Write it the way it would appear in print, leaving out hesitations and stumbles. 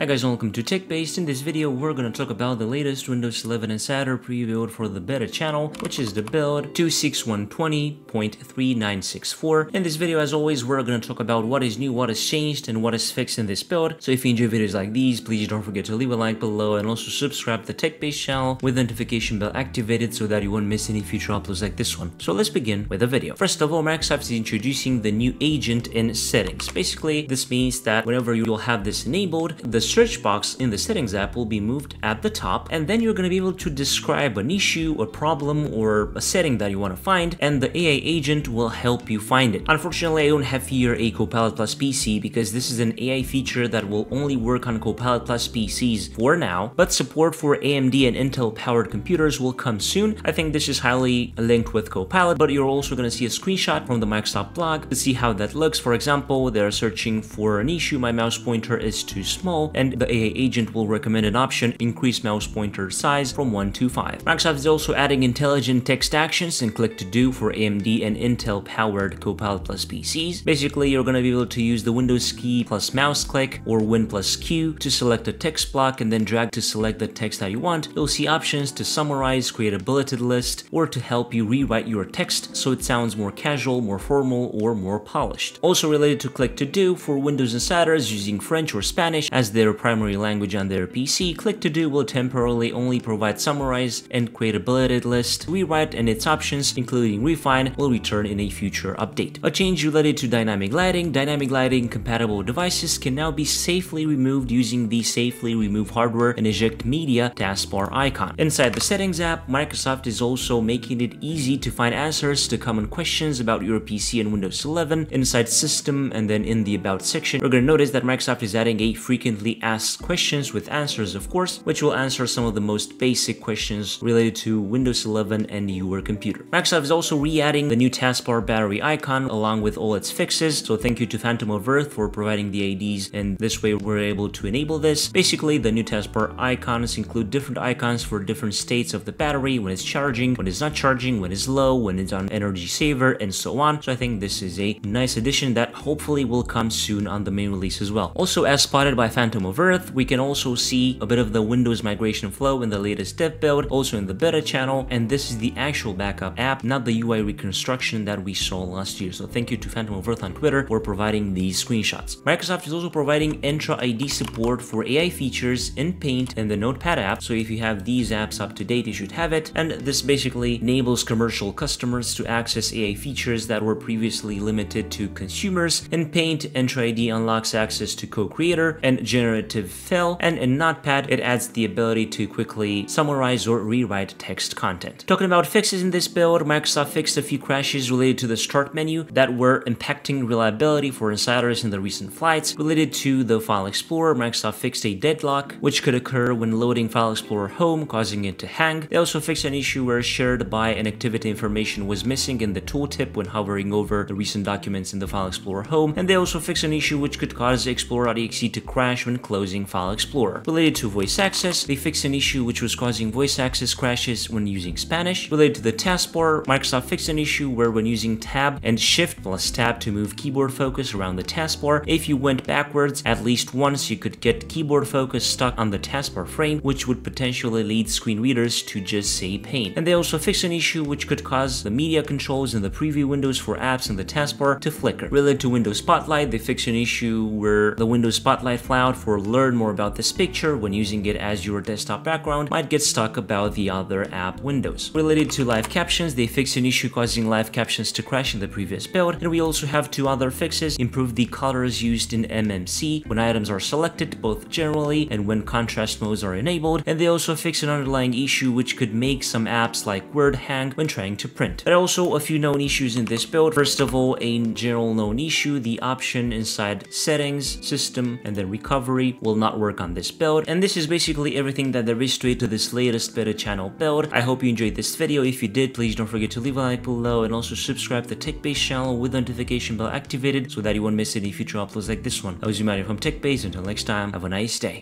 Hi guys, welcome to TechBase. In this video, we're gonna talk about the latest Windows 11 Insider Preview for the beta channel, which is the build 26120.3964. In this video, as always, we're gonna talk about what is new, what has changed, and what is fixed in this build. So if you enjoy videos like these, please don't forget to leave a like below and also subscribe to the TechBase channel with the notification bell activated so that you won't miss any future uploads like this one. So let's begin with the video. First of all, Microsoft is introducing the new agent in settings. Basically, this means that whenever you will have this enabled, the search box in the settings app will be moved at the top, and then you're going to be able to describe an issue, a problem, or a setting that you want to find, and the AI agent will help you find it. Unfortunately, I don't have here a Copilot+ PC because this is an AI feature that will only work on Copilot+ PCs for now, but support for AMD and Intel powered computers will come soon. I think this is highly linked with Copilot, but you're also going to see a screenshot from the Microsoft blog to see how that looks. For example, they're searching for an issue, my mouse pointer is too small, and the AI agent will recommend an option, increase mouse pointer size from 1 to 5. Microsoft is also adding intelligent text actions and Click to Do for AMD and Intel powered Copilot+ PCs. Basically, you're going to be able to use the Windows key plus mouse click or Win plus Q to select a text block and then drag to select the text that you want. You'll see options to summarize, create a bulleted list, or to help you rewrite your text so it sounds more casual, more formal, or more polished. Also related to Click to Do, for Windows insiders using French or Spanish as their primary language on their PC, Click to Do will temporarily only provide summarize and create a bulleted list. Rewrite and its options, including refine, will return in a future update. A change related to dynamic lighting. Dynamic lighting compatible devices can now be safely removed using the Safely Remove Hardware and Eject Media taskbar icon. Inside the settings app, Microsoft is also making it easy to find answers to common questions about your PC and Windows 11. Inside system and then in the about section, we're going to notice that Microsoft is adding a frequently asked questions with answers, of course, which will answer some of the most basic questions related to Windows 11 and your computer. Microsoft is also re-adding the new taskbar battery icon along with all its fixes, so thank you to Phantom of Earth for providing the IDs, and this way we're able to enable this. Basically, the new taskbar icons include different icons for different states of the battery, when it's charging, when it's not charging, when it's low, when it's on energy saver, and so on. So I think this is a nice addition that hopefully will come soon on the main release as well. Also, as spotted by Phantom of Earth, we can also see a bit of the Windows migration flow in the latest dev build, also in the beta channel, and this is the actual backup app, not the UI reconstruction that we saw last year. So thank you to Phantom of Earth on Twitter for providing these screenshots. Microsoft is also providing Entra ID support for AI features in Paint and the Notepad app, so if you have these apps up to date, you should have it, and this basically enables commercial customers to access AI features that were previously limited to consumers. In Paint, Entra ID unlocks access to co-creator and generative fill, and in Notepad it adds the ability to quickly summarize or rewrite text content. Talking about fixes in this build, Microsoft fixed a few crashes related to the start menu that were impacting reliability for insiders in the recent flights. Related to the File Explorer, Microsoft fixed a deadlock which could occur when loading File Explorer Home, causing it to hang. They also fixed an issue where shared by and activity information was missing in the tooltip when hovering over the recent documents in the File Explorer Home, and they also fixed an issue which could cause Explorer.exe to crash when closing File Explorer. Related to Voice Access, they fixed an issue which was causing Voice Access crashes when using Spanish. Related to the taskbar, Microsoft fixed an issue where when using Tab and Shift plus Tab to move keyboard focus around the taskbar, if you went backwards at least once, you could get keyboard focus stuck on the taskbar frame, which would potentially lead screen readers to just say Paint. And they also fixed an issue which could cause the media controls in the preview windows for apps in the taskbar to flicker. Related to Windows Spotlight, they fixed an issue where the Windows Spotlight cloud for learn more about this picture when using it as your desktop background might get stuck about the other app windows. Related to Live Captions, they fixed an issue causing Live Captions to crash in the previous build, and we also have two other fixes. Improve the colors used in MMC when items are selected, both generally and when contrast modes are enabled, and they also fixed an underlying issue which could make some apps like Word hang when trying to print. There are also a few known issues in this build. First of all, a general known issue, the option inside settings, system, and then recovery will not work on this build. And this is basically everything that there is straight to this latest beta channel build. I hope you enjoyed this video. If you did, please don't forget to leave a like below and also subscribe to the TechBase channel with the notification bell activated so that you won't miss any future uploads like this one. I was Umari from TechBase. Until next time, have a nice day.